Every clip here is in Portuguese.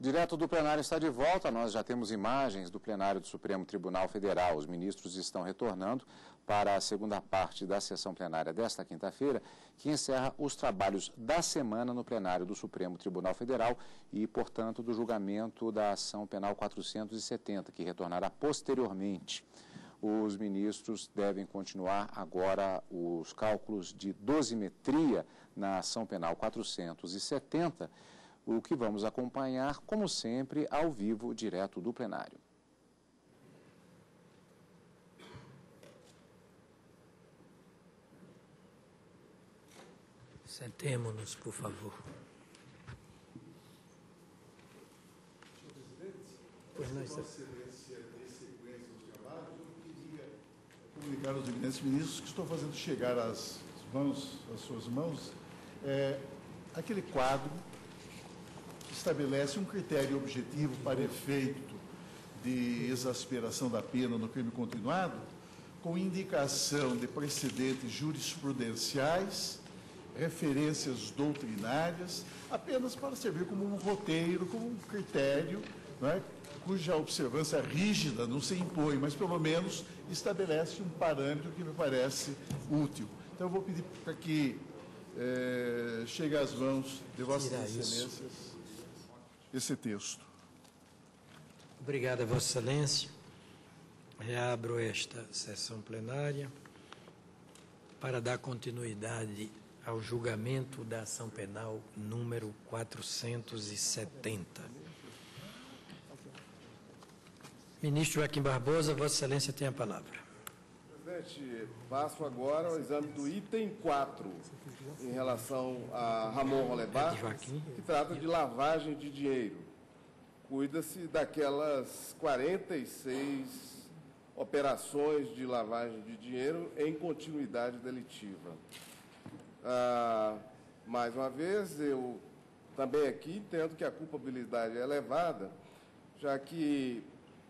Direto do plenário está de volta, nós já temos imagens do plenário do Supremo Tribunal Federal. Os ministros estão retornando para a segunda parte da sessão plenária desta quinta-feira, que encerra os trabalhos da semana no plenário do Supremo Tribunal Federal e, portanto, do julgamento da ação penal 470, que retornará posteriormente. Os ministros devem continuar agora os cálculos de dosimetria na ação penal 470, o que vamos acompanhar, como sempre, ao vivo, direto do plenário. Sentemo-nos, por favor. Senhor presidente, pois não, Vossa Excelência, dê sequência aos trabalhos. Eu queria comunicar aos eminentes ministros que estou fazendo chegar às suas mãos aquele quadro estabelece um critério objetivo para efeito de exasperação da pena no crime continuado, com indicação de precedentes jurisprudenciais, referências doutrinárias, apenas para servir como um roteiro, como um critério, né, cuja observância rígida não se impõe, mas pelo menos estabelece um parâmetro que me parece útil. Então eu vou pedir para que chegue às mãos de Vossas Excelências esse texto. Obrigado, Vossa Excelência. Reabro esta sessão plenária para dar continuidade ao julgamento da ação penal número 470. Ministro Joaquim Barbosa, Vossa Excelência tem a palavra. Presidente, passo agora ao exame do item 4, em relação a Ramon Hollerbach, que trata de lavagem de dinheiro. Cuida-se daquelas 46 operações de lavagem de dinheiro em continuidade delitiva. Mais uma vez, eu também aqui entendo que a culpabilidade é elevada, já que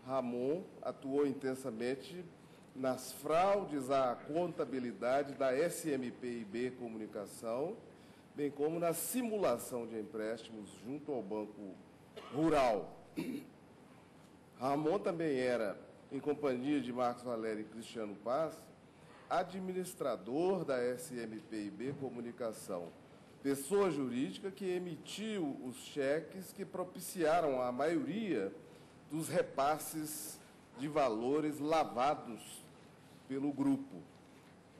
Ramon atuou intensamente nas fraudes à contabilidade da SMP&B Comunicação, bem como na simulação de empréstimos junto ao Banco Rural. Ramon também era, em companhia de Marcos Valério e Cristiano Paz, administrador da SMP&B Comunicação, pessoa jurídica que emitiu os cheques que propiciaram a maioria dos repasses de valores lavados pelo grupo.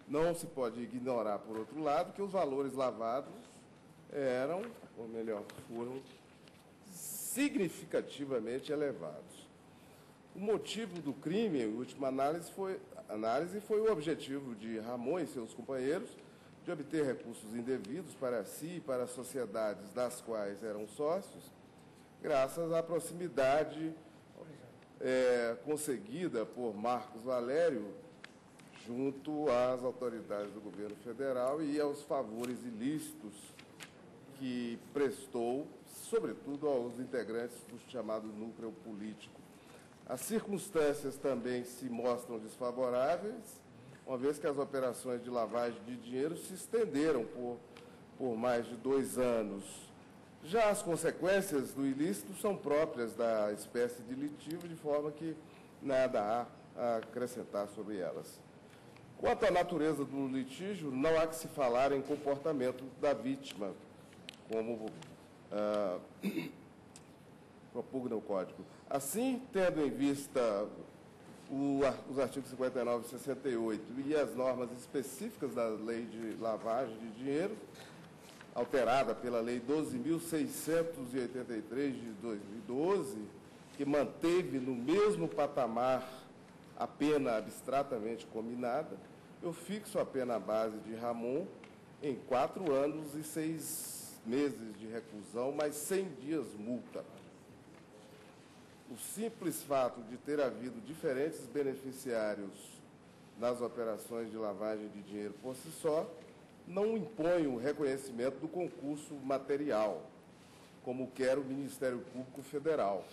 Não se pode ignorar, por outro lado, que os valores lavados eram, ou melhor, foram significativamente elevados. O motivo do crime, em última análise, foi o objetivo de Ramon e seus companheiros de obter recursos indevidos para si e para as sociedades das quais eram sócios, graças à proximidade conseguida por Marcos Valério junto às autoridades do governo federal e aos favores ilícitos que prestou, sobretudo aos integrantes do chamado núcleo político. As circunstâncias também se mostram desfavoráveis, uma vez que as operações de lavagem de dinheiro se estenderam por mais de 2 anos. Já as consequências do ilícito são próprias da espécie delitiva, de forma que nada há a acrescentar sobre elas. Quanto à natureza do litígio, não há que se falar em comportamento da vítima, como propugna o Código. Assim, tendo em vista os artigos 59 e 68 e as normas específicas da Lei de Lavagem de Dinheiro, alterada pela Lei 12.683 de 2012, que manteve no mesmo patamar a pena abstratamente combinada, eu fixo a pena base de Ramon em 4 anos e 6 meses de reclusão, mais 100 dias multa. O simples fato de ter havido diferentes beneficiários nas operações de lavagem de dinheiro por si só não impõe o reconhecimento do concurso material, como quer o Ministério Público Federal.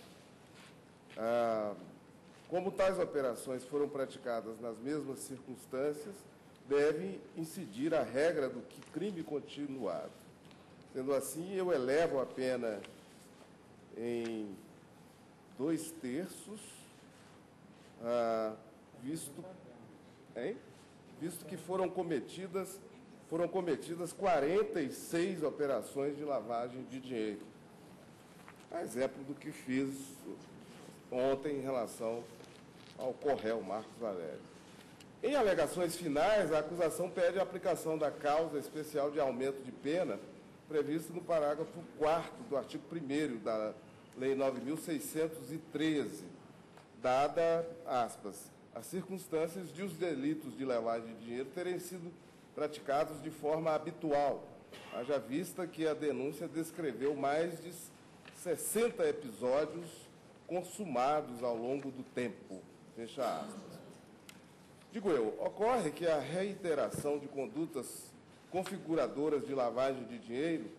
Como tais operações foram praticadas nas mesmas circunstâncias, deve incidir a regra do crime continuado. Sendo assim, eu elevo a pena em 2/3, visto que foram cometidas 46 operações de lavagem de dinheiro. A exemplo do que fiz ontem em relação ao Corréu Marcos Valério. Em alegações finais, a acusação pede a aplicação da causa especial de aumento de pena previsto no parágrafo 4º do artigo 1º da Lei 9.613, dada, aspas, as circunstâncias de os delitos de lavagem de dinheiro terem sido praticados de forma habitual, haja vista que a denúncia descreveu mais de 60 episódios consumados ao longo do tempo, fecha aspas. Digo eu, ocorre que a reiteração de condutas configuradoras de lavagem de dinheiro,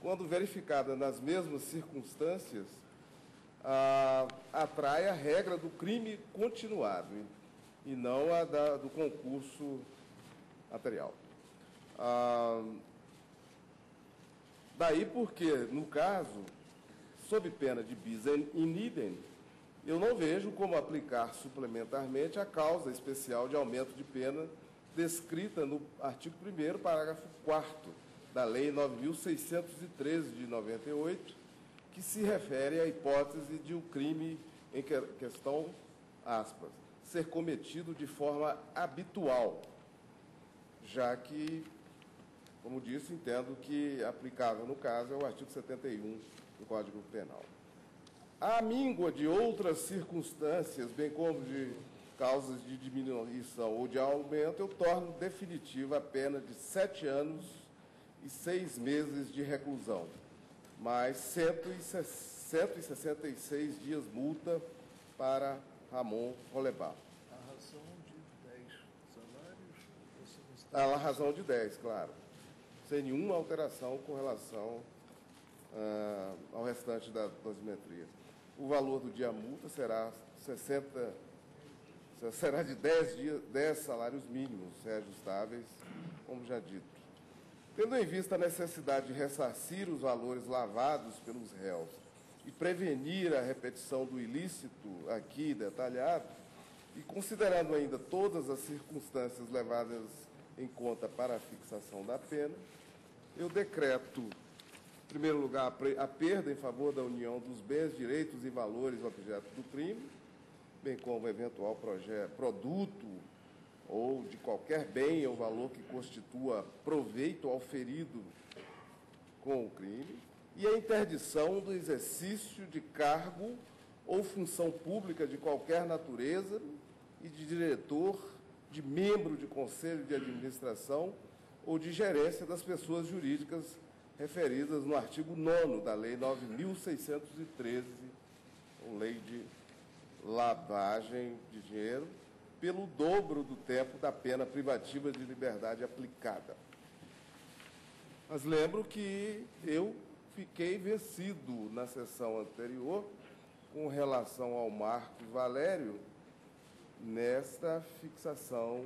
quando verificada nas mesmas circunstâncias, atrai a regra do crime continuado e não a do concurso material. Daí porque, no caso, sob pena de bis in idem, eu não vejo como aplicar suplementarmente a causa especial de aumento de pena descrita no artigo 1º, parágrafo 4º da Lei 9.613, de 98, que se refere à hipótese de o crime em questão, aspas, ser cometido de forma habitual, já que, como disse, entendo que aplicável no caso é o artigo 71 do Código Penal. A míngua de outras circunstâncias, bem como de causas de diminuição ou de aumento, eu torno definitiva a pena de 7 anos e 6 meses de reclusão, mais 166 dias multa para Ramon Hollerbach. A razão de 10 salários? A razão de 10, claro, sem nenhuma alteração com relação ao restante da dosimetria. O valor do dia multa será de 10 salários mínimos reajustáveis, como já dito. Tendo em vista a necessidade de ressarcir os valores lavados pelos réus e prevenir a repetição do ilícito aqui detalhado, e considerando ainda todas as circunstâncias levadas em conta para a fixação da pena, eu decreto, em primeiro lugar, a perda em favor da união dos bens, direitos e valores objeto do crime, bem como eventual produto ou de qualquer bem ou valor que constitua proveito ao ferido com o crime, e a interdição do exercício de cargo ou função pública de qualquer natureza e de diretor, de membro de conselho de administração ou de gerência das pessoas jurídicas referidas no artigo 9º da Lei 9.613, Lei de lavagem de dinheiro, pelo dobro do tempo da pena privativa de liberdade aplicada. Mas lembro que eu fiquei vencido na sessão anterior com relação ao Marcos Valério nesta fixação,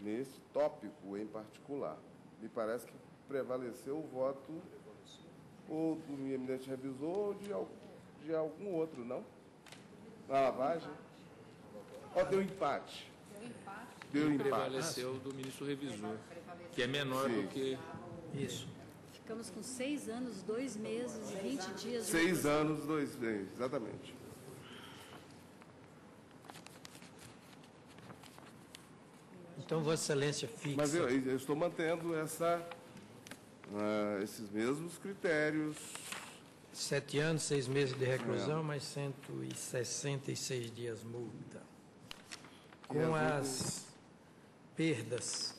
neste tópico em particular. Me parece que prevaleceu o voto ou do meu eminente revisor ou de algum outro, não? Na lavagem? Ó, deu empate. Deu empate. Prevaleceu do ministro revisor, que é menor do que... Isso. Ficamos com 6 anos, 2 meses e 20 dias... 6 anos, 2 meses, exatamente. Então, Vossa Excelência fixa... Mas eu estou mantendo esses mesmos critérios... 7 anos, 6 meses de reclusão, mais 166 dias multa. Com as perdas.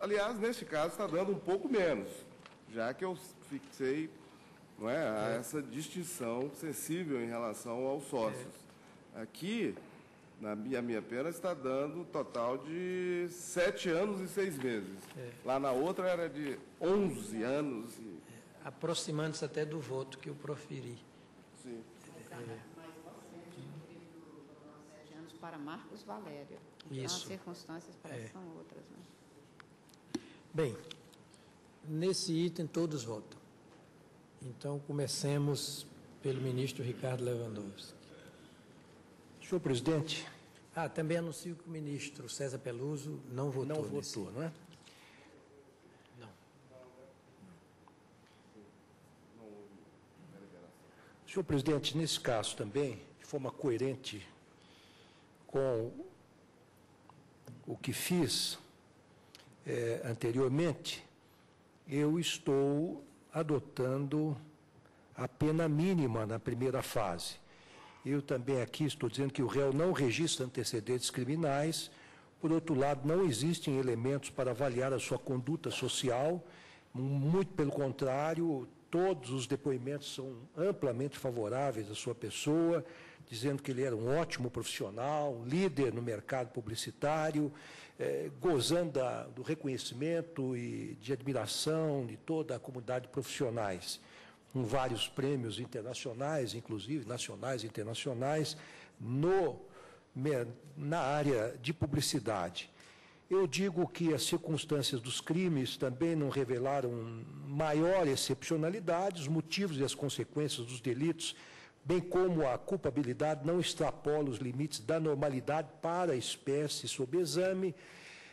Aliás, neste caso está dando um pouco menos, já que eu fixei essa distinção sensível em relação aos sócios. É. Aqui, a minha pena está dando um total de 7 anos e 6 meses. É. Lá na outra era de 11 anos e... aproximando-se até do voto que eu proferi. Sim. Mas você preferiu 7 anos para Marcos Valério. Isso. As circunstâncias parecem são outras, né? Bem, nesse item todos votam. Então, comecemos pelo ministro Ricardo Lewandowski. Senhor presidente. Também anuncio que o ministro César Peluso não votou. Não votou, não é? Não. Senhor presidente, nesse caso também, de forma coerente com o que fiz anteriormente, eu estou adotando a pena mínima na primeira fase. Eu também aqui estou dizendo que o réu não registra antecedentes criminais. Por outro lado, não existem elementos para avaliar a sua conduta social. Muito pelo contrário, todos os depoimentos são amplamente favoráveis à sua pessoa, dizendo que ele era um ótimo profissional, líder no mercado publicitário, gozando do reconhecimento e de admiração de toda a comunidade de profissionais, com vários prêmios internacionais, inclusive nacionais e internacionais, na área de publicidade. Eu digo que as circunstâncias dos crimes também não revelaram maior excepcionalidade, os motivos e as consequências dos delitos, bem como a culpabilidade não extrapola os limites da normalidade para a espécie sob exame.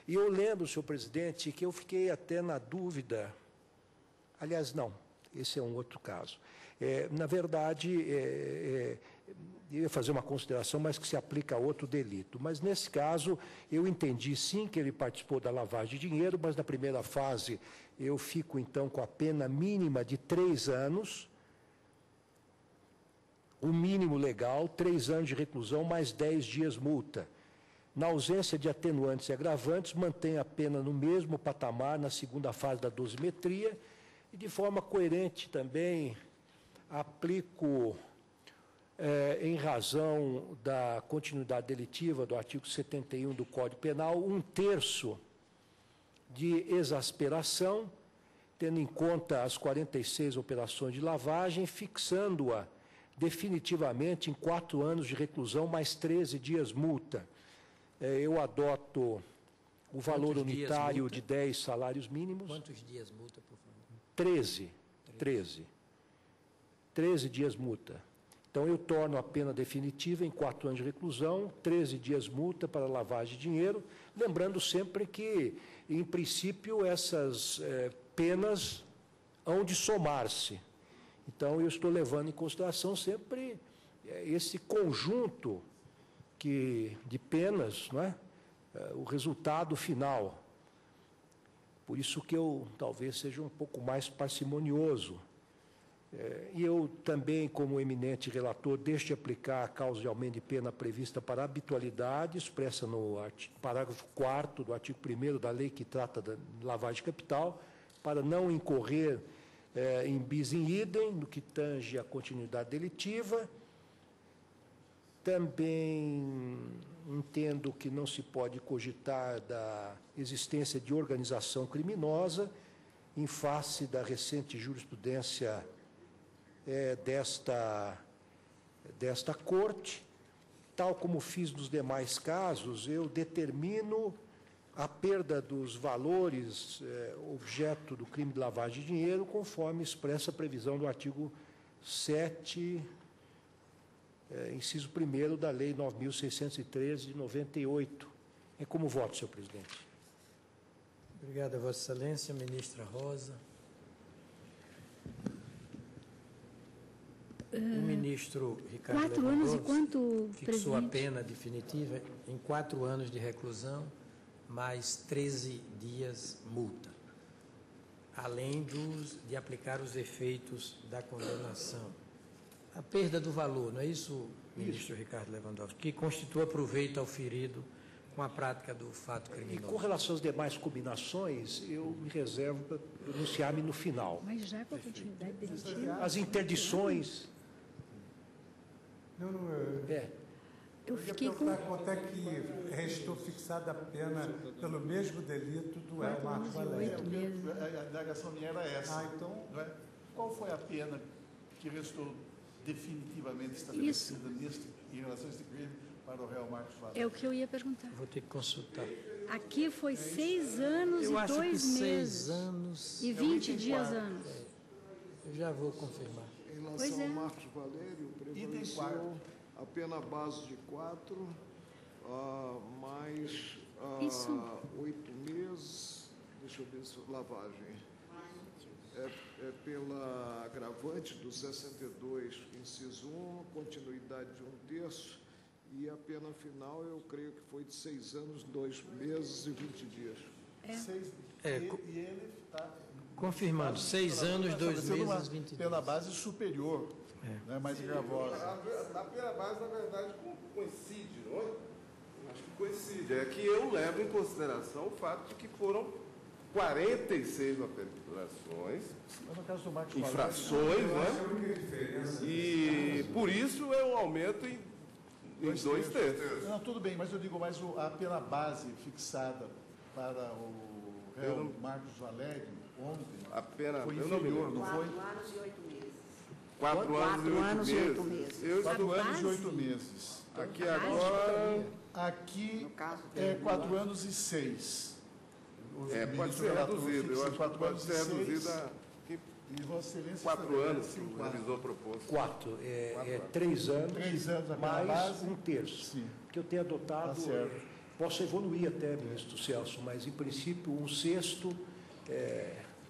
E eu lembro, senhor presidente, que eu fiquei até na dúvida, aliás, não, esse é um outro caso. Na verdade, eu ia fazer uma consideração, mas que se aplica a outro delito. Mas, nesse caso, eu entendi, sim, que ele participou da lavagem de dinheiro, mas, na primeira fase, eu fico, então, com a pena mínima de 3 anos, o mínimo legal, 3 anos de reclusão, mais 10 dias multa. Na ausência de atenuantes e agravantes, mantém a pena no mesmo patamar, na segunda fase da dosimetria, e, de forma coerente também, aplico, em razão da continuidade delitiva do artigo 71 do Código Penal, 1/3 de exasperação, tendo em conta as 46 operações de lavagem, fixando-a definitivamente em 4 anos de reclusão, mais 13 dias multa. Eu adoto o valor unitário de 10 salários mínimos. Quantos dias multa, por favor? 13 dias multa. Então, eu torno a pena definitiva em 4 anos de reclusão, 13 dias multa para lavagem de dinheiro, lembrando sempre que, em princípio, essas penas hão de somar-se. Então, eu estou levando em consideração sempre esse conjunto de penas, não é? O resultado final. Por isso que eu talvez seja um pouco mais parcimonioso. E eu também, como eminente relator, deixo de aplicar a causa de aumento de pena prevista para habitualidade, expressa no parágrafo 4º do artigo 1º da lei que trata da lavagem de capital, para não incorrer em bis in idem, no que tange a continuidade delitiva. Também entendo que não se pode cogitar da existência de organização criminosa em face da recente jurisprudência desta Corte. Tal como fiz nos demais casos, eu determino a perda dos valores objeto do crime de lavagem de dinheiro, conforme expressa a previsão do artigo 7, inciso 1º da Lei 9.613, de 98. É como voto, senhor presidente. Obrigado, Vossa Excelência. Ministra Rosa. O ministro Ricardo Lewandowski fixou a pena definitiva em 4 anos de reclusão, mais 13 dias multa, além de aplicar os efeitos da condenação. A perda do valor, não é isso, ministro Ricardo Lewandowski, que constitua proveito ao ferido com a prática do fato criminoso. E com relação às demais combinações, eu me reservo para pronunciar-me no final. Mas já com a continuidade delitiva. As interdições. Eu fiquei com quanto é que restou fixada a pena pelo mesmo delito do Marcos Valério. A indagação minha era essa. Então, qual foi a pena que restou definitivamente estabelecida em relação a esse crime para o réu Marcos Valério? É o que eu ia perguntar. Vou ter que consultar. Aqui foi 6 anos e 2 meses. 6 anos. E 20 dias. Eu já vou confirmar. Em relação ao Marcos Valério, prevaleceu a pena base de 4, mais 8 meses, deixa eu ver se lavagem, é pela agravante do 62, inciso 1, continuidade de 1/3, e a pena final, eu creio que foi de 6 anos, 2 meses e 20 dias. E ele está... confirmado, 6 anos, 2 meses, 20 dias. Pela base superior, né, mais gravosa. A pela base, na verdade, coincide, não é? Acho que coincide. É que eu levo em consideração o fato de que foram 46 apelações, infrações, né? E por isso eu aumento em 2/3. Não, tudo bem, mas eu digo, mas a pela base fixada para o réu Marcos Valério ontem foi inferior, não foi? 4 anos e 8 meses. 4 anos e 8 meses. Aqui agora... aqui é 4 anos e 6. Pode ser reduzido. Eu acho que pode ser reduzido a... e Vossa Excelência... 4 anos, o revisor proposto. 4. É 3 anos mais 1/3. Sim. Que eu tenho adotado... Posso evoluir até, ministro Celso, mas, em princípio, 1/6...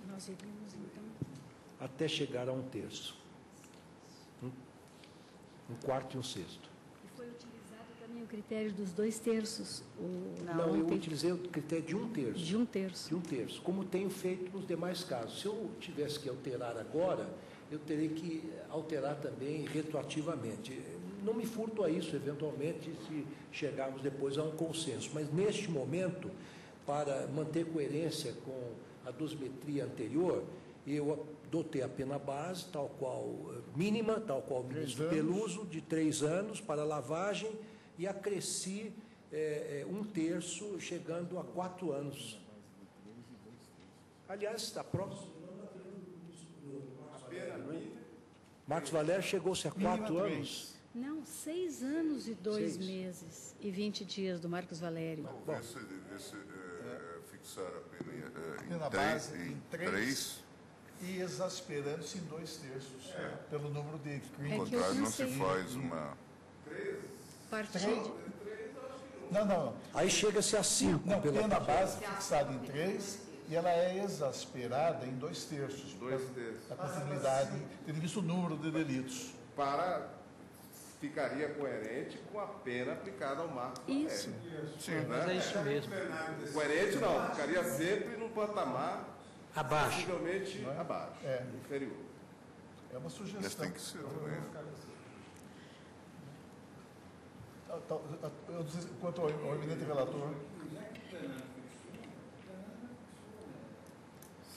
nós iríamos, então... até chegar a 1/3. 1/4 e 1/6. E foi utilizado também o critério dos 2/3? Não, eu utilizei o critério de 1/3. De 1/3. De 1/3, como tenho feito nos demais casos. Se eu tivesse que alterar agora, eu terei que alterar também retroativamente. Não me furto a isso, eventualmente, se chegarmos depois a um consenso. Mas, neste momento, para manter coerência com a dosimetria anterior, eu adotei a pena base, tal qual mínima, tal qual o ministro Peluso, de 3 anos para lavagem, e acresci 1/3, chegando a 4 anos. Aliás, está próximo. A pena mínima. Marcos Valério chegou-se a 4 anos. Não, 6 anos e 2 meses e 20 dias do Marcos Valério. Não, fixar a pena base em 3 e exasperando-se em 2/3, pelo número de crimes. Ao contrário, não se faz uma... 3? Não. Aí chega-se a 5. Não, pena base fixada em 3... e ela é exasperada em 2/3. 2/3. A possibilidade, tendo visto o número de delitos. Ficaria coerente com a pena aplicada ao Marco Aurélio. Isso. Mas é isso mesmo. Coerente não, ficaria sempre no patamar abaixo. Possivelmente abaixo, inferior. É uma sugestão. Mas tem que ser, quanto ao eminente relator...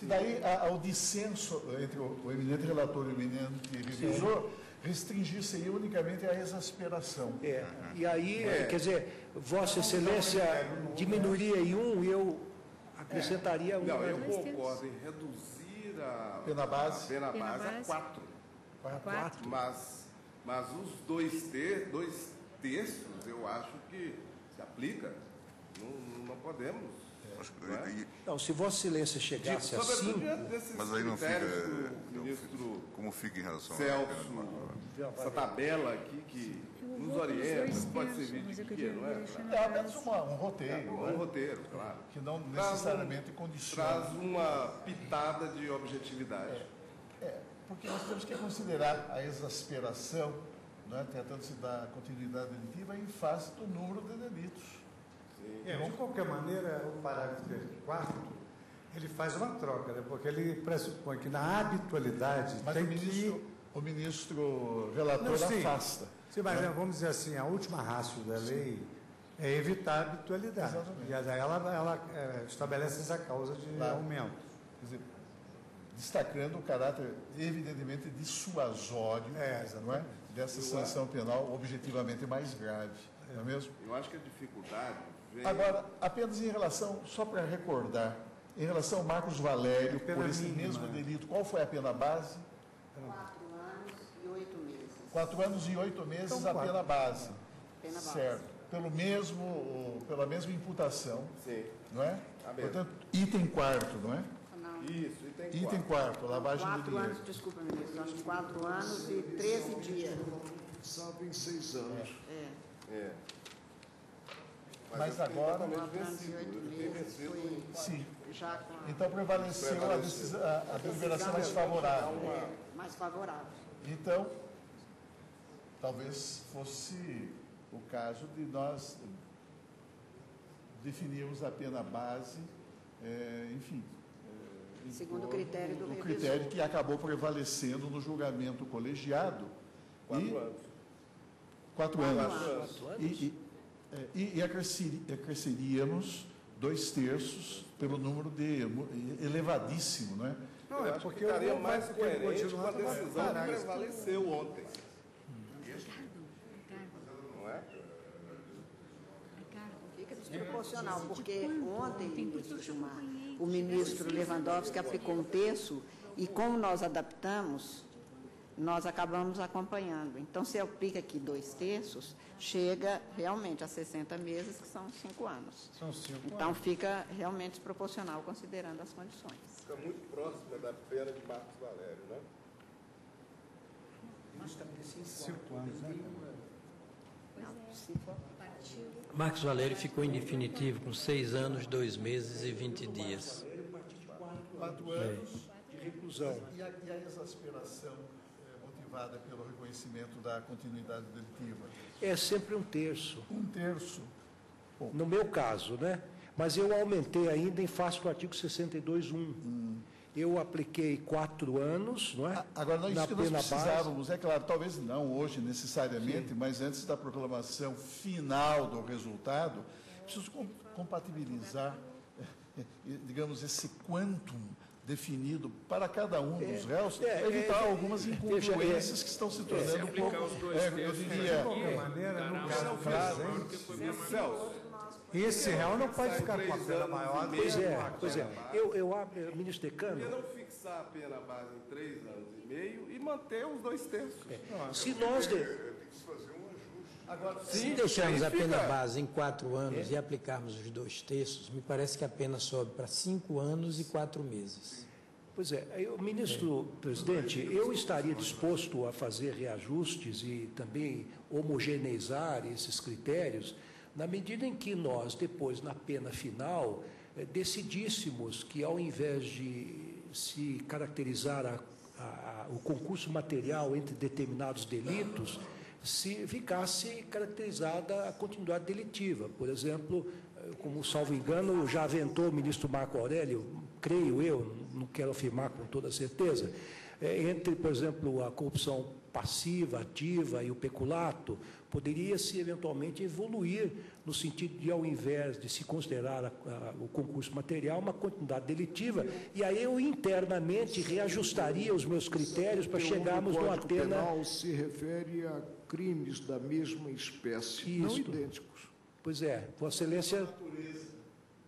E daí ao dissenso entre o eminente relator e o eminente revisor, restringir-se unicamente à exasperação. E aí, quer dizer, Vossa Excelência diminuiria em 1 e eu acrescentaria 1. Não, eu concordo em reduzir a pena base a 4. Mas os 2/3, eu acho que se aplica. Não podemos. Não, se Vossa Excelência chegasse a 5... Mas aí não fica... como fica em relação a essa tabela aqui que nos orienta, pode servir de guia, não é? É apenas um roteiro. Um roteiro, claro. Que não necessariamente condiciona. Traz uma pitada de objetividade. Porque nós temos que considerar a exasperação, tratando-se da continuidade delitiva, em face do número de delitos. De qualquer maneira, o parágrafo 4, ele faz uma troca, né? Porque ele pressupõe que na habitualidade o ministro relator afasta. Sim, mas vamos dizer assim, a última ratio da lei é evitar a habitualidade. Exatamente. E ela estabelece essa causa de aumento. Quer dizer, destacando o caráter evidentemente dissuasório dessa sanção penal objetivamente mais grave. Não é mesmo? Eu acho que a dificuldade... Agora, apenas em relação, só para recordar, em relação ao Marcos Valério, por esse mesmo delito, qual foi a pena base? 4 anos e 8 meses. 4 anos e 8 meses então, a pena base. Pena base. Certo. Pela mesma imputação. Sim. Não é? Portanto, item 4, não é? Não. Isso, item 4, lavagem de dinheiro. 4 anos, desculpa, ministro, acho que 4 anos e 13 dias. Salvo em 6 anos. É. Mas agora... Sim. Então prevaleceu a deliberação mais favorável. Mais favorável. Então, talvez fosse o caso de nós definirmos a pena base, enfim... Segundo o critério do revisor. O critério que acabou prevalecendo no julgamento colegiado. 4 anos. E acresceríamos 2/3 pelo número de elevadíssimo, né? Não, é porque estaria mais coerente com a decisão que prevaleceu ontem. Ricardo. Não é? Fica desproporcional, porque ontem, ministro Gilmar, o ministro Lewandowski aplicou um terço e, como nós adaptamos, nós acabamos acompanhando. Então, se aplica aqui 2/3, chega realmente a 60 meses, que são 5 anos. São 5 anos. Então, fica realmente desproporcional, considerando as condições. Fica muito próxima da pena de Marcos Valério, né? Nós estabelecemos 5 anos, né? Marcos Valério ficou em definitivo com 6 anos, 2 meses e 20 dias. 4 anos de reclusão. E a exasperação motivada pelo reconhecimento da continuidade delitiva? É sempre 1/3. 1/3. Bom, no meu caso, né? Mas eu aumentei ainda em face do artigo 62.1. Eu apliquei 4 anos, não é? Agora, não é isso que nós precisávamos, é claro, talvez não hoje necessariamente, mas antes da proclamação final do resultado, preciso compatibilizar, digamos, esse quantum definido para cada um dos réus, evitar algumas incongruências que estão se tornando um pouco... eu diria... Esse réu não pode ficar com a pena maior. Pois é. Eu abro, ministro decano... Eu não fixar a pena base em 3 anos e meio e manter os 2/3. Se nós... Agora, se deixarmos a pena base em 4 anos e aplicarmos os 2/3, me parece que a pena sobe para 5 anos e 4 meses. Pois é. Ministro, presidente, eu estaria disposto a fazer reajustes e também homogeneizar esses critérios... na medida em que nós, depois, na pena final, decidíssemos que, ao invés de se caracterizar o concurso material entre determinados delitos, se ficasse caracterizada a continuidade delitiva. Por exemplo, como, salvo engano, já aventou o ministro Marco Aurélio, creio eu, não quero afirmar com toda certeza, entre, por exemplo, a corrupção passiva, ativa e o peculato, poderia-se eventualmente evoluir no sentido de, ao invés de se considerar o concurso material, uma continuidade delitiva, e aí eu internamente reajustaria os meus critérios para chegarmos numa pena... O penal se refere a crimes da mesma espécie, não idênticos. Pois é, Vossa Excelência...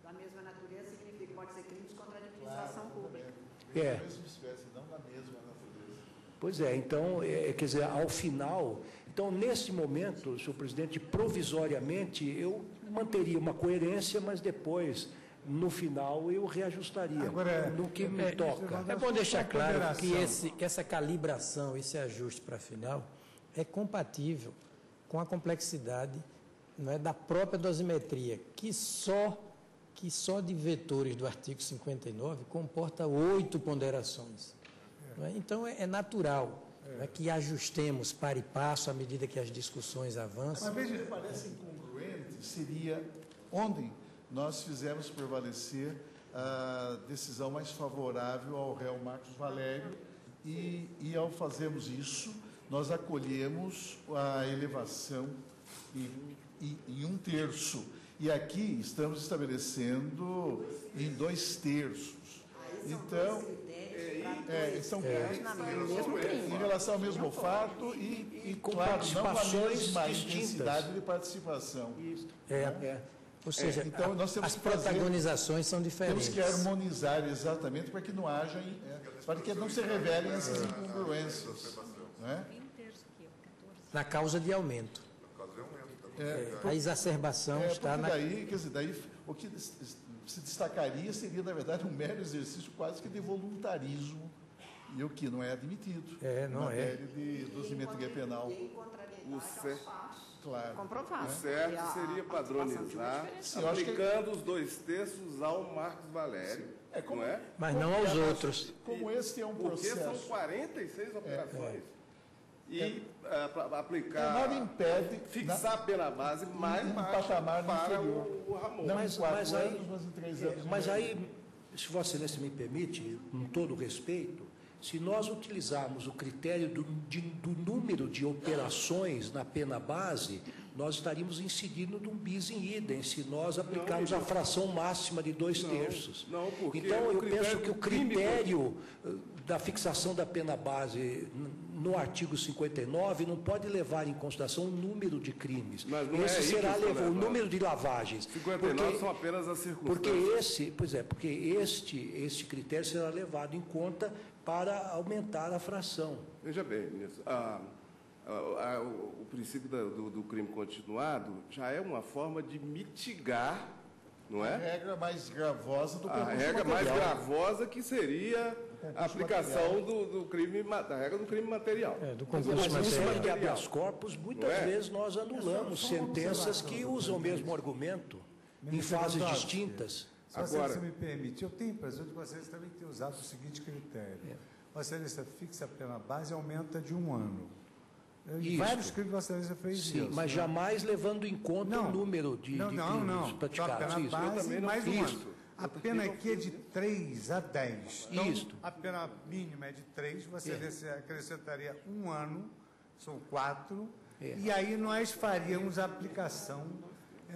Da mesma natureza significa, pode ser crimes contra a administração pública. Da mesma espécie, não da mesma natureza. Pois é, então, quer dizer, ao final... Então, nesse momento, senhor presidente, provisoriamente, eu manteria uma coerência, mas depois, no final, eu reajustaria. Agora, no que me toca. É bom deixar claro que essa calibração, esse ajuste para final, é compatível com a complexidade da própria dosimetria, que só de vetores do artigo 59 comporta 8 ponderações. Então, é natural que ajustemos para e passo à medida que as discussões avançam. Uma vez que parece incongruente, seria ontem nós fizemos prevalecer a decisão mais favorável ao réu Marcos Valério e ao fazermos isso, nós acolhemos a elevação em 1/3. E aqui estamos estabelecendo em 2/3. Então... são em relação ao mesmo fato e com claro, participações não distintas de participação. Ou seja, então, nós temos as protagonizações são diferentes. Temos que harmonizar exatamente para que não haja, para que não se revelem essas incongruências. Na causa de aumento. A exacerbação está na... Daí, quer dizer, o que se destacaria seria, na verdade, um mero exercício quase que de voluntarismo, e o que não é admitido. É, não é. De dosimetria penal. O certo, claro, o certo seria padronizar, aplicando os dois terços ao Marcos Valério, é, como, não é? Mas não aos outros. Como esse é um processo... Porque são 46 operações. E aplicar... Nada impede... Fixar pela base mais baixo para o Ramon. Não em 4 anos, mas em 3 anos. Mas aí, se Vossa Excelência me permite, com todo o respeito, se nós utilizarmos o critério do número de operações na pena base, nós estaríamos incidindo de um bis in idem, se nós aplicarmos a fração máxima de 2/3. Então, eu penso que o critério da fixação da pena base no artigo 59 não pode levar em consideração o número de crimes. Esse será o número de lavagens. 59 são apenas as circunstâncias. Porque este critério será levado em conta para aumentar a fração. Veja bem, ministro, o princípio do crime continuado já é uma forma de mitigar, não é? A regra mais gravosa do percurso material. A regra mais gravosa que seria a aplicação da regra do crime material. É, do concurso material. De habeas corpus, muitas vezes nós anulamos sentenças que usam o mesmo argumento em fases distintas. Se você me permite, eu tenho a impressão de que vocês também têm usado o seguinte critério. Vossa Excelência fixa a pena base e aumenta de 1 ano. Isso. Vários crimes Vossa Excelência fez isso. Sim, mas jamais levando em conta o número de crimes praticados. Não, não, não. Pena mais 1 ano. A pena aqui é de 3 a 10. Então, isso. A pena mínima é de 3, Vossa Excelência acrescentaria 1 ano, são 4, e aí nós faríamos a aplicação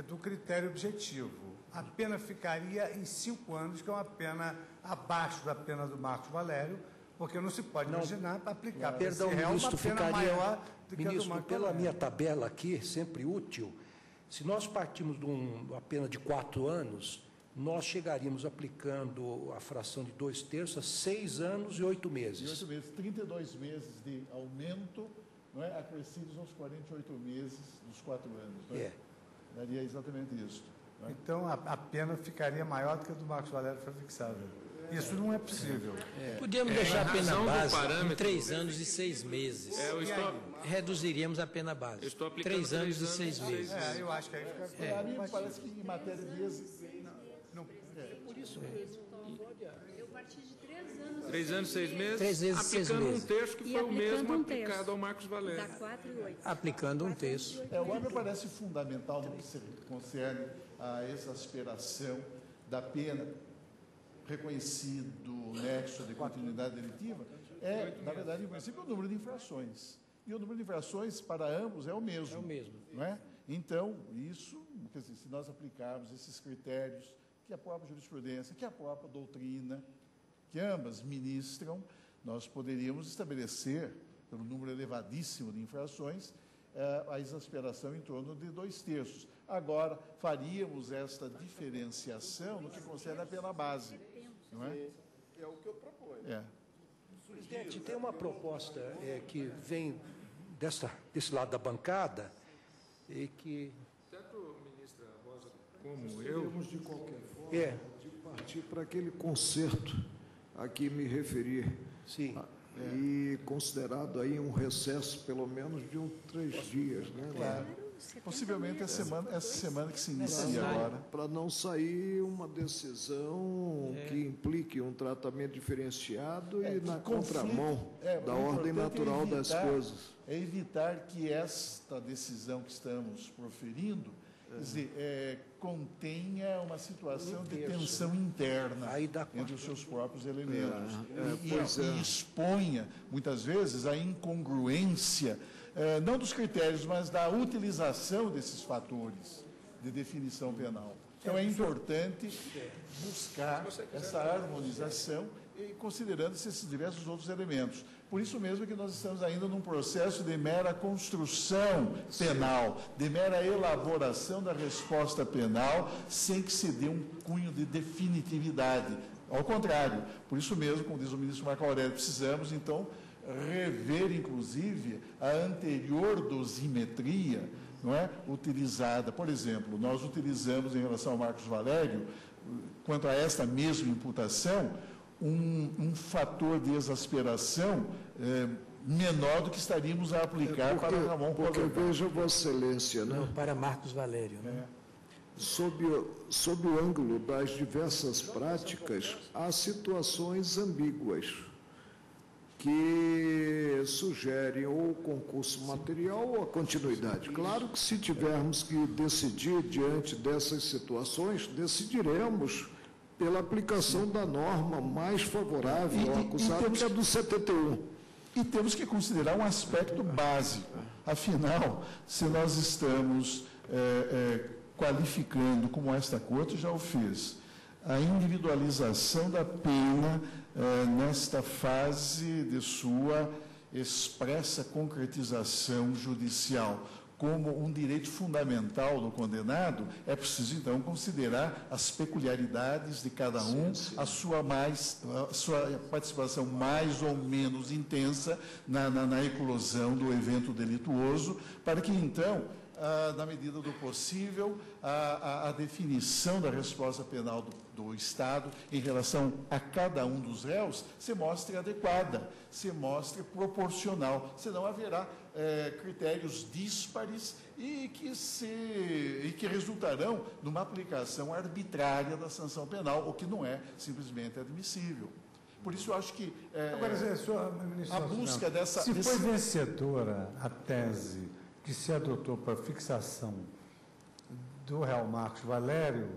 do critério objetivo. A pena ficaria em 5 anos, que é uma pena abaixo da pena do Marcos Valério, porque não se pode imaginar aplicar. Perdão, ministro, ficaria maior do que a do Marcos. Pela minha tabela aqui, sempre útil, se nós partimos de uma pena de 4 anos, nós chegaríamos aplicando a fração de 2/3 a 6 anos e 8 meses. 32 meses de aumento, não é? Acrescidos aos 48 meses dos 4 anos. Não é? Daria exatamente isso. Então, a pena ficaria maior do que a do Marcos Valério foi fixada. Isso não é possível. Podíamos deixar a pena base em 3 anos e 6 meses. Reduziríamos a pena base. 3 anos e 6 meses. Eu acho que aí fica... A mim parece que em matéria de... É por isso mesmo. Eu parti de 3 anos. 3 anos e 6 meses. 3 vezes 6 meses. Aplicando 1 terço que foi o mesmo aplicado ao Marcos Valério. Dá 4 e 8. Aplicando 1 terço. O me parece fundamental no que concerne a exasperação da pena, reconhecido o nexo de continuidade delitiva, na verdade, em princípio, o número de infrações. E o número de infrações para ambos é o mesmo. É o mesmo. Não é? Então, isso, quer dizer, se nós aplicarmos esses critérios que a própria jurisprudência, que a própria doutrina, que ambas ministram, nós poderíamos estabelecer, pelo número elevadíssimo de infrações, a exasperação em torno de 2/3. Agora, faríamos esta diferenciação no que concerne a pena base. Não é? É o que eu proponho. Presidente, tem uma proposta que vem desse lado da bancada e que... Tanto, ministra Rosa, como eu, de qualquer forma, de partir para aquele conserto a que me referi. Sim. E considerado aí um recesso, pelo menos, de 3 dias. Né? Claro. Possivelmente essa semana que se inicia agora. Para não sair uma decisão que implique um tratamento diferenciado e na contramão da ordem natural das coisas. É evitar que esta decisão que estamos proferindo contenha uma situação de tensão interna entre os seus próprios elementos e exponha, muitas vezes, a incongruência, não dos critérios, mas da utilização desses fatores de definição penal. Então, é importante buscar essa harmonização, considerando-se esses diversos outros elementos. Por isso mesmo que nós estamos ainda num processo de mera construção penal, de mera elaboração da resposta penal, sem que se dê um cunho de definitividade. Ao contrário, por isso mesmo, como diz o ministro Marco Aurélio, precisamos, então, rever, inclusive, a anterior dosimetria, não é? Utilizada. Por exemplo, nós utilizamos, em relação ao Marcos Valério, quanto a esta mesma imputação, um fator de exasperação menor do que estaríamos a aplicar para Ramon Hollerbach. Porque veja, Vossa Excelência, né? Para Marcos Valério. Né? Sob o ângulo das diversas práticas, há situações ambíguas que sugerem ou o concurso material ou a continuidade. Claro que se tivermos que decidir diante dessas situações, decidiremos pela aplicação da norma mais favorável ao acusado, que é do 71. E temos que considerar um aspecto básico. Afinal, se nós estamos qualificando, como esta Corte já o fez, a individualização da pena nesta fase de sua expressa concretização judicial como um direito fundamental do condenado, é preciso, então, considerar as peculiaridades de cada um, sim, sim. A sua participação mais ou menos intensa na eclosão do evento delituoso, para que, então, na medida do possível, a definição da resposta penal do Estado em relação a cada um dos réus se mostre adequada, se mostre proporcional, senão haverá critérios díspares e que resultarão numa aplicação arbitrária da sanção penal, o que não é simplesmente admissível. Por isso, eu acho que agora, a busca dessa... Se foi vencedora a tese que se adotou para fixação do réu Marcos Valério,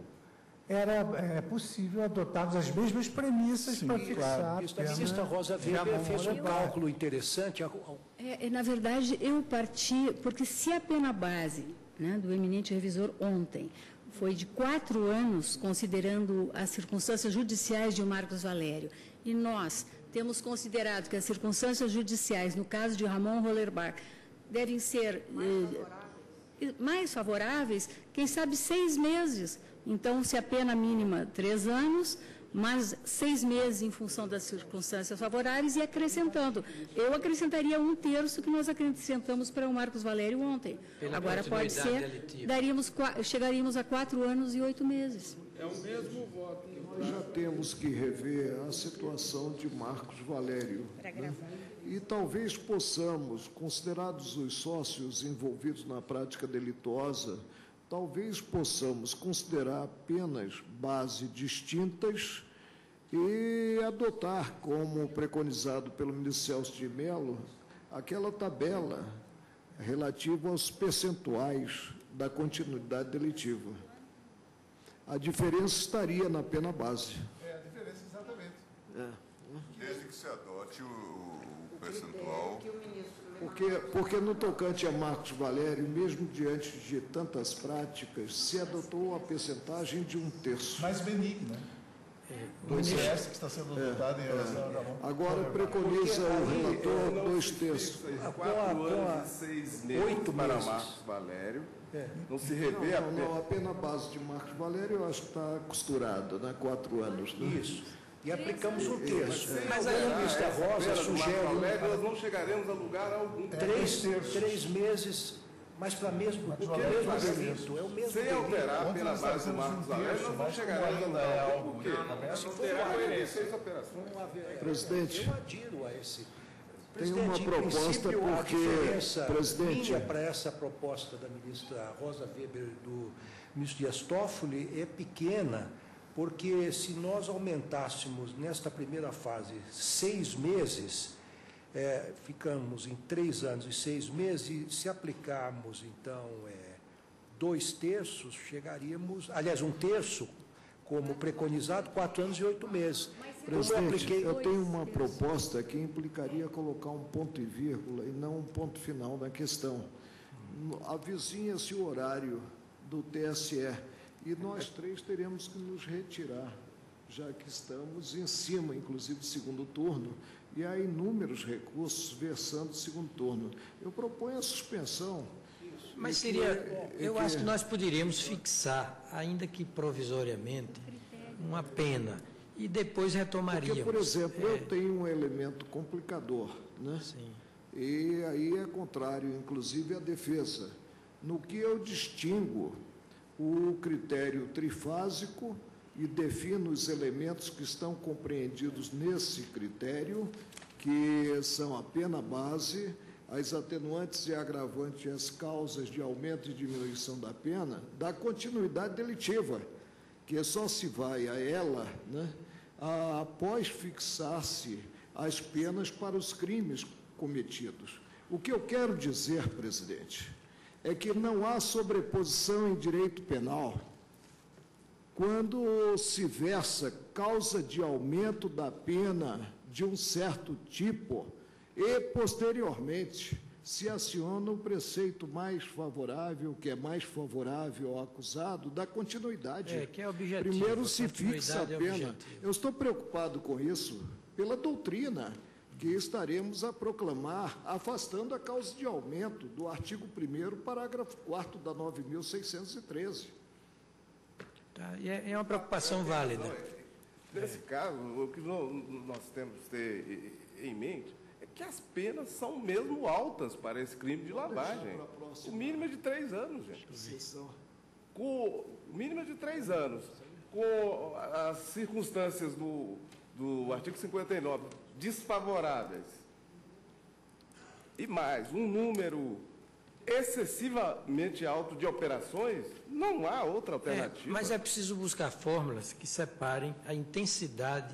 era possível adotarmos as mesmas premissas. Sim, para fixar. Claro. A ministra Rosa Weber fez um cálculo interessante. Na verdade, eu parti, porque se a pena base, né, do eminente revisor ontem foi de 4 anos, considerando as circunstâncias judiciais de Marcos Valério, e nós temos considerado que as circunstâncias judiciais, no caso de Ramon Hollerbach, devem ser mais favoráveis, quem sabe 6 meses. Então, se a pena mínima 3 anos, mais 6 meses em função das circunstâncias favoráveis, e acrescentando. Eu acrescentaria 1/3 que nós acrescentamos para o Marcos Valério ontem. Agora pode ser, chegaríamos a 4 anos e 8 meses. É o mesmo voto. Nós já temos que rever a situação de Marcos Valério. Para gravar. E talvez possamos, considerados os sócios envolvidos na prática delituosa, talvez possamos considerar penas base distintas e adotar, como preconizado pelo ministro Celso de Mello, aquela tabela relativa aos percentuais da continuidade delitiva. A diferença estaria na pena base. É, a diferença, exatamente. É. Desde que se adote o percentual... Porque no tocante a Marcos Valério, mesmo diante de tantas práticas, se adotou a percentagem de 1/3. Mais benigna. Do ICS que está sendo adotado em relação a Ramon. Agora preconiza o relator 2/3. 4 anos e 6 meses. 8 para Marcos Valério. É. Não se revê a pena. Não, a pena base de Marcos Valério, eu acho que está costurada, né? 4 anos. Né? Isso. E aplicamos 1/3. Mas aí a ministra Rosa sugere... Nós não chegaremos a lugar algum. 3 meses, mas para mesmo o mesmo delito. É o mesmo. Sem alterar pela base do Marcos Valério, nós não chegaremos a lugar algum. Por quê? Presidente, eu adiro a esse... Tem uma proposta porque... Presidente, para essa proposta da ministra Rosa Weber e do ministro Dias Toffoli é pequena, porque se nós aumentássemos nesta primeira fase 6 meses, ficamos em 3 anos e 6 meses, e se aplicarmos, então, 2/3, chegaríamos, aliás, 1/3, como preconizado, 4 anos e 8 meses. Presidente, eu tenho uma proposta que implicaria colocar um ponto e vírgula e não um ponto final na questão. Avizinha-se o horário do TSE. E nós 3 teremos que nos retirar, já que estamos em cima, inclusive, do segundo turno, e há inúmeros recursos versando do segundo turno. Eu proponho a suspensão. Mas seria... Eu acho que nós poderíamos fixar, ainda que provisoriamente, uma pena, e depois retomaríamos. Porque, por exemplo, eu tenho um elemento complicador, né? Sim. E aí é contrário, inclusive, à defesa. No que eu distingo o critério trifásico e defina os elementos que estão compreendidos nesse critério, que são a pena base, as atenuantes e agravantes e as causas de aumento e diminuição da pena, da continuidade delitiva, que só se vai a ela, né, após fixar-se as penas para os crimes cometidos. O que eu quero dizer, presidente, é que não há sobreposição em direito penal quando se versa causa de aumento da pena de um certo tipo e, posteriormente, se aciona um preceito mais favorável, que é mais favorável ao acusado, da continuidade. Que é objetivo. Primeiro se fixa a pena. Eu estou preocupado com isso pela doutrina que estaremos a proclamar, afastando a causa de aumento do artigo 1º, parágrafo 4º da 9.613. Tá, e é uma preocupação válida. Nesse caso, o que nós temos que ter em mente é que as penas são mesmo altas para esse crime de lavagem. O mínimo é de 3 anos, gente. O mínimo é de 3 anos. Com as circunstâncias do artigo 59 desfavoráveis e mais um número excessivamente alto de operações, não há outra alternativa. Mas é preciso buscar fórmulas que separem a intensidade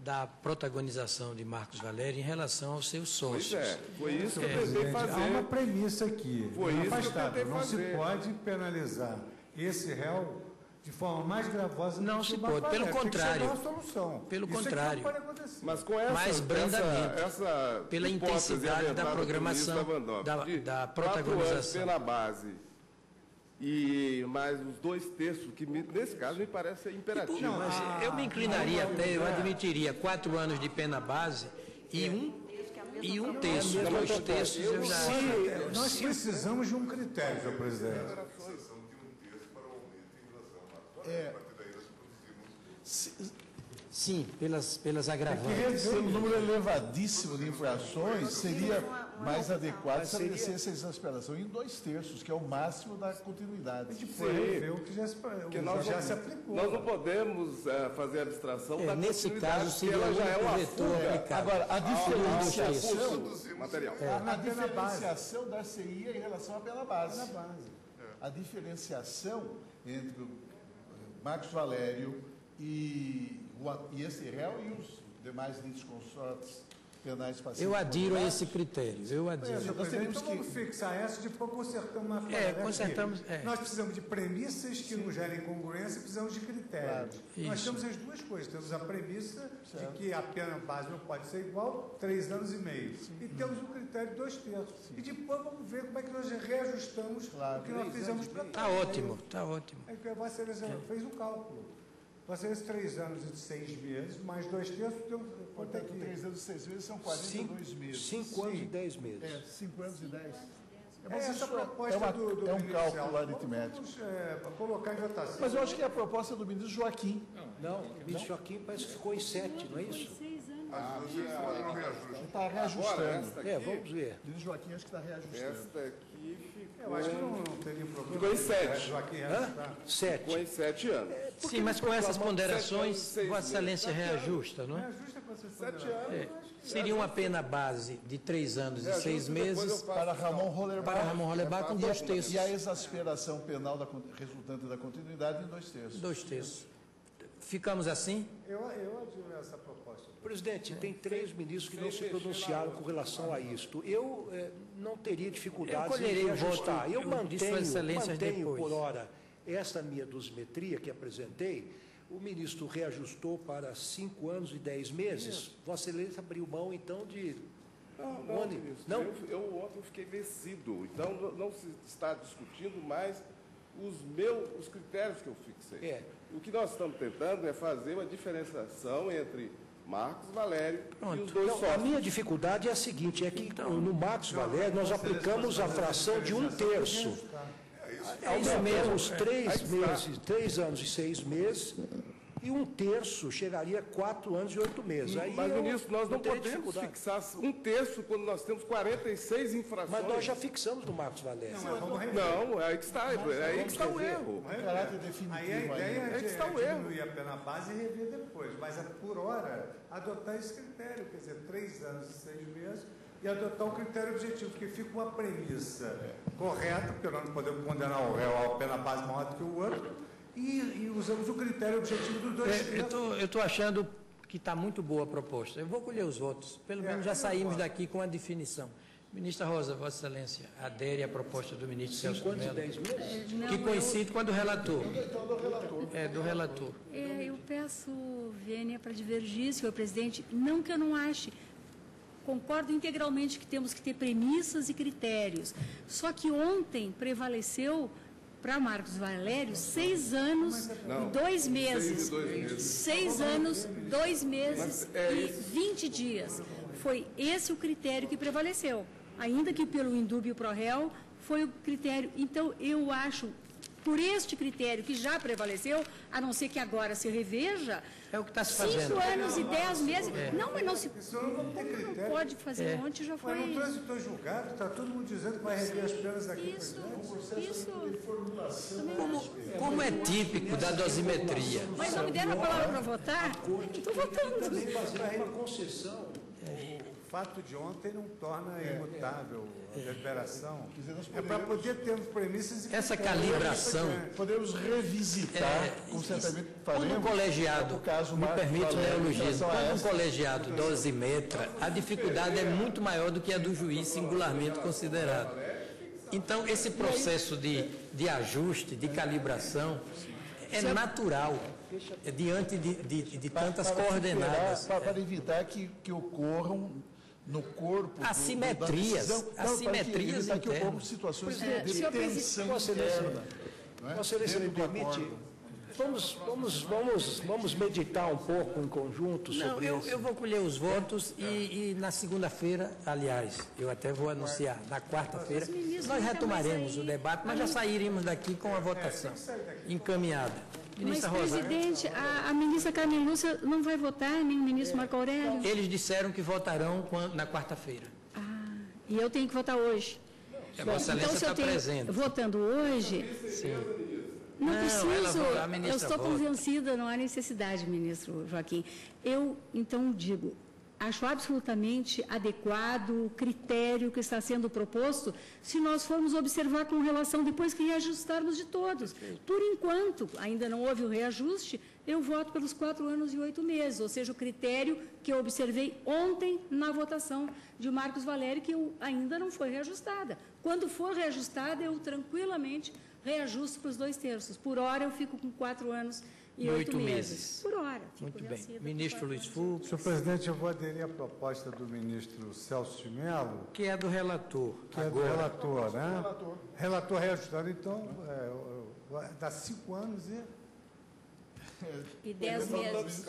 da protagonização de Marcos Valério em relação aos seus sócios. Foi isso que eu tentei fazer. Há uma premissa aqui, não se pode penalizar esse réu de forma mais gravosa. Não se pode, pelo contrário. Tem que ser uma solução. Pelo contrário. Mas com essa, mais brandamente, pela intensidade da programação, da protagonização. Pela base. E mais uns 2/3, que nesse caso me parece imperativo. Não, mas eu me inclinaria até, eu admitiria 4 anos de pena base e um terço, 2/3. Nós precisamos de um critério, senhor presidente. Sim, pelas agravantes. Queria dizer, um número elevadíssimo de infrações seria mais adequado se estabelecesse a exasperação em 2/3, que é o máximo da continuidade. Que já se aplicou. Nós não podemos fazer a abstração da nesse caso, seria ela já é o assunto. Agora, a diferenciação da CI em relação à pena base. A diferenciação entre o Marcos Valério e esse réu e os demais litisconsortes penais passivos. Eu adiro a esse critério, eu adiro. Nós temos que fixar essa e depois consertamos uma forma. Nós precisamos de premissas que não gerem congruência e precisamos de critérios. Claro. Nós temos as duas coisas. Temos a premissa de que a pena base não pode ser igual, 3 anos e meio. Sim. E temos o critério 2/3. Sim. E depois vamos ver como é que nós reajustamos o que nós fizemos para trás. Está ótimo. Você fez o cálculo. Vocês 3 anos e 6 meses, mais 2/3, quanto é que 3 anos e 6 meses são 42 meses. 5 anos e 10 meses. 5 anos e 10. Essa proposta do é um cálculo aritmético. Vamos colocar em votação. Mas eu acho que é a proposta do ministro Joaquim. Não, o ministro Joaquim parece que ficou em 7, não é isso? Foi 6 anos. Está reajustando. Vamos ver. O ministro Joaquim acho que está reajustando. Esta aqui ficou... Eu acho que não teria problema. Ficou em 7. Joaquim reajustar. 7. Ficou em 7 anos. Sim, mas com essas ponderações, Vossa Excelência reajusta, não é? Reajusta com essas ponderações. Seria uma pena base de 3 anos e 6 meses para Ramon Hollerbach. Para Ramon Hollerbach com 2/3. E a exasperação penal resultante da continuidade em 2/3. 2/3. Ficamos assim? Eu admiro essa proposta. Presidente, tem 3 ministros que não se pronunciaram com relação a isto. Eu não teria dificuldade em ajustar. Eu mantenho por hora essa minha dosimetria que apresentei. O ministro reajustou para 5 anos e 10 meses. Vossa Excelência abriu mão, então, de... Não, eu fiquei vencido. Então, não se está discutindo mais os critérios que eu fixei. O que nós estamos tentando é fazer uma diferenciação entre Marcos Valério e os dois sócios. A minha dificuldade é a seguinte, é que no Marcos Valério nós aplicamos a fração de 1/3. Ao menos 3 anos e 6 meses e um terço chegaria a 4 anos e 8 meses. Aí mas, ministro, nós não podemos fixar um terço quando nós temos 46 infrações. Mas nós já fixamos no Marcos Valério. Não, é aí que está, o erro. Aí a ideia é diminuir a pena base e rever depois, mas por hora adotar esse critério, quer dizer, 3 anos e 6 meses, e adotar um critério objetivo, porque fica uma premissa correta, porque nós não podemos condenar o réu a pena base maior do que o outro, e usamos o critério objetivo dos dois. Eu estou achando que está muito boa a proposta. Eu vou colher os votos. Pelo menos já saímos daqui com a definição. Ministra Rosa, Vossa Excelência, adere à proposta do ministro Celso de Mello, que coincide com a do relator. Eu peço, vênia, para divergir, senhor presidente. Não que eu não ache. Concordo integralmente que temos que ter premissas e critérios. Só que ontem prevaleceu para Marcos Valério, 6 anos e 2 meses. 6 anos, 2 meses e 20 dias. Foi esse o critério que prevaleceu. Ainda que pelo indúbio pro réu, foi o critério. Então, eu acho, por este critério que já prevaleceu, a não ser que agora se reveja, é o que está se fazendo. 5 anos e 10 meses. Não, mas não se não pode fazer um monte, já foi. Mas no trânsito julgado, está todo mundo dizendo que vai rever as penas daqui. Como é típico da dosimetria. Mas não me deram a palavra para votar? Estou votando. O fato de ontem não torna imutável a deliberação. É para poder ter premissas e essa calibração. Podemos revisitar, com certamente faremos. Quando um colegiado, me permite o neologismo, quando um colegiado dosimetra, a dificuldade é muito maior do que a do juiz singularmente considerado. Então, esse processo de ajuste, de calibração, é natural diante de tantas coordenadas. Para evitar que ocorram no corpo assimetrias internas. Que ocorram situações de tensão externa. Vossa Excelência me permite? Vamos meditar um pouco em conjunto sobre isso. Eu vou colher os votos e na segunda-feira, aliás, eu até vou anunciar, na quarta-feira, nós retomaremos o debate, mas já sairemos daqui com a votação encaminhada. Ministra Rosa. Mas, presidente, a ministra Carmen Lúcia não vai votar, nem o ministro Marco Aurélio? Eles disseram que votarão na quarta-feira. E eu tenho que votar hoje? Vossa Excelência está presente. Votando hoje... Sim. Não preciso, eu estou convencida, não há necessidade, ministro Joaquim. Eu, então, digo, acho absolutamente adequado o critério que está sendo proposto, se nós formos observar com relação, depois que reajustarmos de todos. Por enquanto, ainda não houve o reajuste, eu voto pelos 4 anos e 8 meses, ou seja, o critério que eu observei ontem na votação de Marcos Valério, que ainda não foi reajustada. Quando for reajustada, eu tranquilamente... reajuste para os 2 terços. Por hora, eu fico com 4 anos e 8 meses. Por hora. Muito bem. Ministro Luiz Fux. Senhor presidente, eu vou aderir à proposta do ministro Celso de Mello. Que é do relator. Que é do relator, né? Relator reajustado, então, dá 5 anos e 10 meses.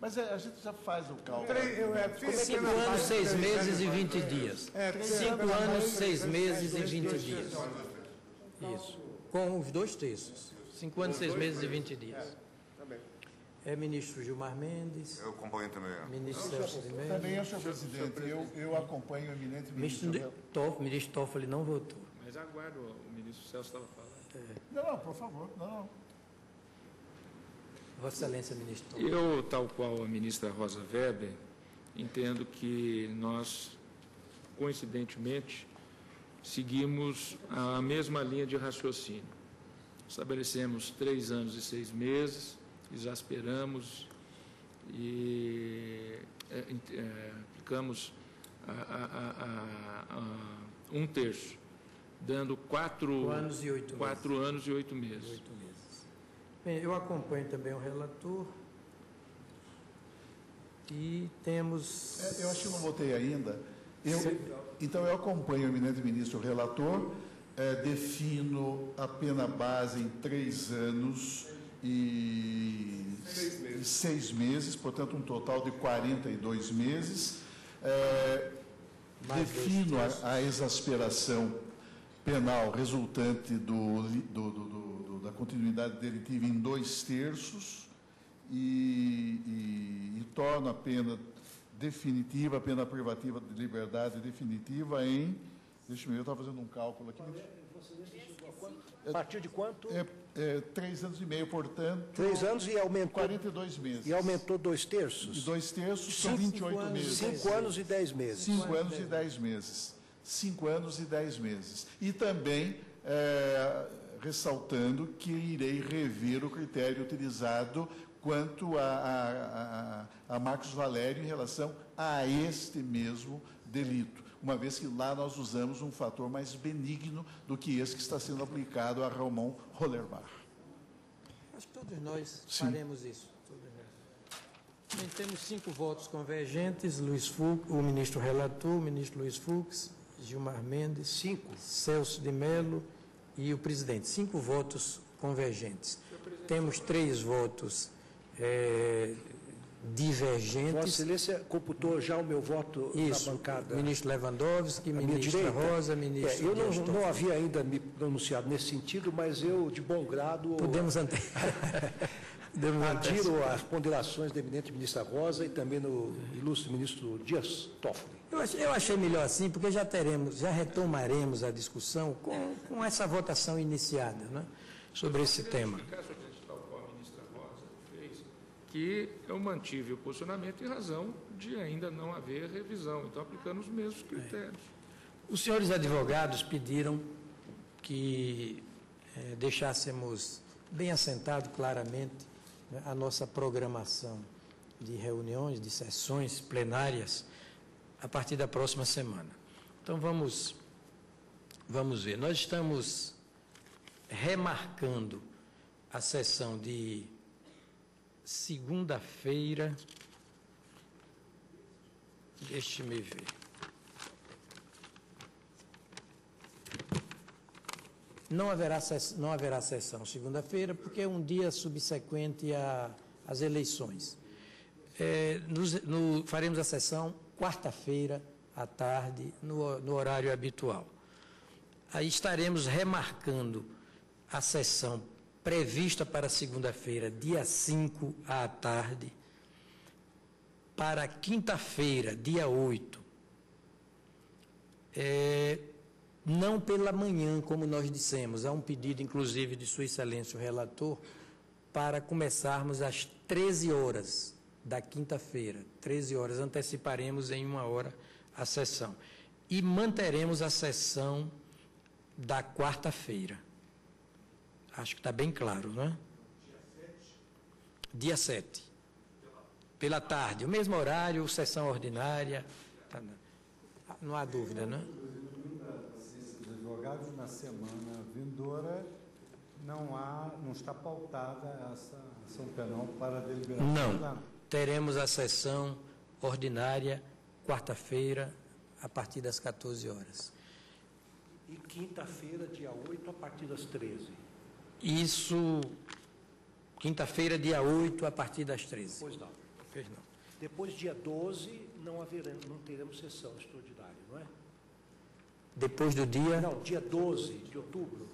Mas a gente já faz o cálculo. 5 anos, 6 meses e 20 dias. 5 anos, 6 meses e 20 dias. Isso, com os 2 terços, 5 anos, 6 meses e 20 dias. É ministro Gilmar Mendes. Eu acompanho também. Ministro Celso de Mello. Também é, senhor presidente. Eu acompanho o eminente ministro Toffoli não votou. Mas aguardo, o ministro Celso estava falando. Não, por favor, não. Vossa Excelência, ministro Toffoli. Eu, tal qual a ministra Rosa Weber, entendo que nós, coincidentemente, seguimos a mesma linha de raciocínio. Estabelecemos 3 anos e 6 meses, exasperamos e aplicamos a 1 terço, dando 4 anos e 8 meses. Bem, eu acompanho também o relator. E temos... eu acho que não votei ainda. Então, eu acompanho o eminente ministro relator, defino a pena base em 3 anos e 6 meses, portanto, um total de 42 meses. Defino a exasperação penal resultante da continuidade delitiva em 2 terços, e torna a pena definitiva, a pena privativa de liberdade definitiva em... Deixa eu ver, eu estava fazendo um cálculo aqui. Partiu de quanto? 3 anos e meio, portanto. 3 anos e aumentou... 42 meses. E aumentou 2/3? E 2/3 são 28 meses. 5 anos e 10 meses. 5 anos e 10 meses. 5 anos e 10 meses. E também, ressaltando que irei rever o critério utilizado quanto a Marcos Valério em relação a este mesmo delito, uma vez que lá nós usamos um fator mais benigno do que esse que está sendo aplicado a Ramon Hollerbach. Acho que todos nós faremos isso. Todos nós. Bem, temos 5 votos convergentes, Luiz Fux, o ministro relator, o ministro Luiz Fux, Gilmar Mendes, 5, Celso de Mello e o presidente. 5 votos convergentes. Temos 3 votos divergentes. Vossa Excelência computou já o meu voto na bancada. Ministro Lewandowski, ministra Rosa, ministro... eu não havia ainda me pronunciado nesse sentido, mas eu, de bom grado... Podemos adiro às ponderações da eminente ministra Rosa e também do ilustre ministro Dias Toffoli. Eu achei melhor assim, porque já teremos, já retomaremos a discussão com essa votação iniciada, né, sobre esse tema. Que eu mantive o posicionamento em razão de ainda não haver revisão, então aplicando os mesmos critérios. Os senhores advogados pediram que deixássemos bem assentado claramente, né, a nossa programação de reuniões, de sessões plenárias a partir da próxima semana. Então vamos ver. Nós estamos remarcando a sessão de segunda-feira, deixe-me ver. Não haverá sessão segunda-feira, porque é um dia subsequente às eleições. Faremos a sessão quarta-feira à tarde, no horário habitual. Aí estaremos remarcando a sessão prevista para segunda-feira, dia 5 à tarde, para quinta-feira, dia 8, não pela manhã, como nós dissemos, há um pedido, inclusive, de Sua Excelência o relator, para começarmos às 13 horas da quinta-feira, 13 horas, anteciparemos em 1 hora a sessão, e manteremos a sessão da quarta-feira. Acho que está bem claro, não é? Dia 7. Pela tarde. O mesmo horário, sessão ordinária. Tá, não há dúvida, não é? Os advogados na semana vindoura não está pautada essa ação penal para deliberação. Não. Teremos a sessão ordinária quarta-feira a partir das 14 horas. E quinta-feira, dia 8, a partir das 13. Isso, quinta-feira, dia 8, a partir das 13. Pois não. Depois, dia 12, não teremos sessão extraordinária, não é? Depois do dia... Não, dia 12 de outubro.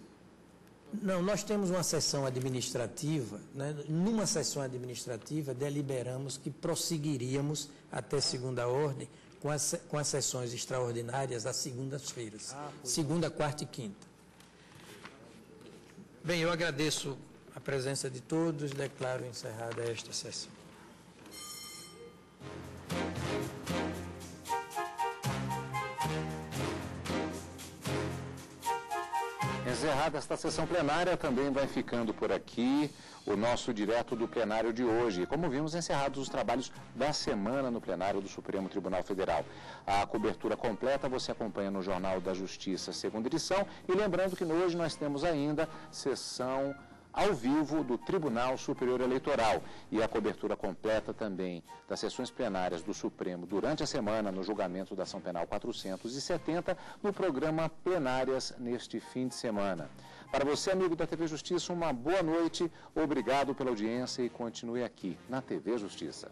Não, nós temos uma sessão administrativa, né? Numa sessão administrativa, deliberamos que prosseguiríamos até segunda ordem com as sessões extraordinárias às segundas-feiras, segunda, quarta e quinta. Bem, eu agradeço a presença de todos, declaro encerrada esta sessão. Encerrada esta sessão plenária, também vai ficando por aqui o nosso direto do plenário de hoje. Como vimos, encerrados os trabalhos da semana no plenário do Supremo Tribunal Federal. A cobertura completa você acompanha no Jornal da Justiça, 2ª edição. E lembrando que hoje nós temos ainda sessão ao vivo do Tribunal Superior Eleitoral e a cobertura completa também das sessões plenárias do Supremo durante a semana no julgamento da ação penal 470 no programa Plenárias neste fim de semana. Para você, amigo da TV Justiça, uma boa noite, obrigado pela audiência e continue aqui na TV Justiça.